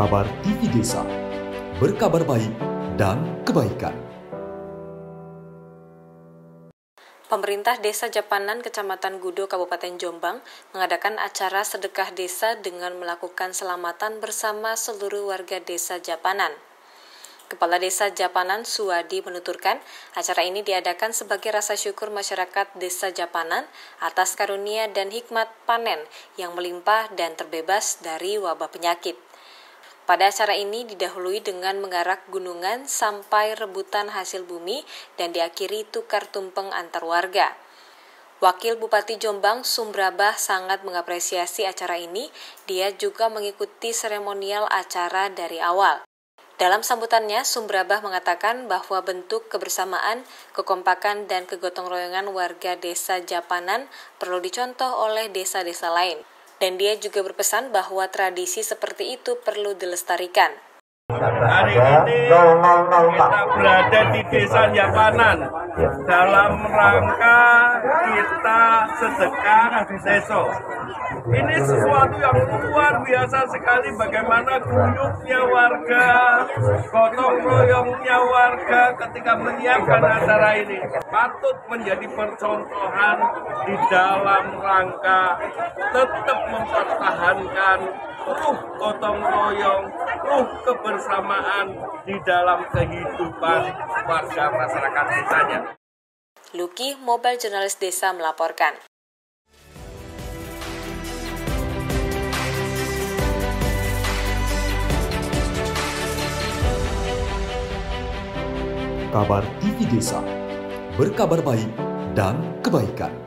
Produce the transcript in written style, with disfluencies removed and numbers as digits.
Kabar TV Desa, berkabar baik dan kebaikan. Pemerintah Desa Japanan Kecamatan Gudo, Kabupaten Jombang mengadakan acara sedekah desa dengan melakukan selamatan bersama seluruh warga Desa Japanan. Kepala Desa Japanan Suwaji menuturkan, acara ini diadakan sebagai rasa syukur masyarakat Desa Japanan atas karunia dan hikmat panen yang melimpah dan terbebas dari wabah penyakit. Pada acara ini didahului dengan mengarak gunungan sampai rebutan hasil bumi dan diakhiri tukar tumpeng antar warga. Wakil Bupati Jombang Sumrambah sangat mengapresiasi acara ini, dia juga mengikuti seremonial acara dari awal. Dalam sambutannya, Sumrambah mengatakan bahwa bentuk kebersamaan, kekompakan, dan kegotong royongan warga Desa Japanan perlu dicontoh oleh desa-desa lain. Dan dia juga berpesan bahwa tradisi seperti itu perlu dilestarikan. Hari ini kita berada di Desa Japanan dalam rangka kita sedekah Adiseso. Ini sesuatu yang luar biasa sekali, bagaimana guyupnya warga, gotong royongnya warga ketika menyiapkan acara ini. Patut menjadi percontohan di dalam rangka tetap mempertahankan ruh gotong royong, ruh kebersamaan di dalam kehidupan warga masyarakat desanya. Luki, Mobile Jurnalis Desa melaporkan. Kabar TV Desa, berkabar baik dan kebaikan.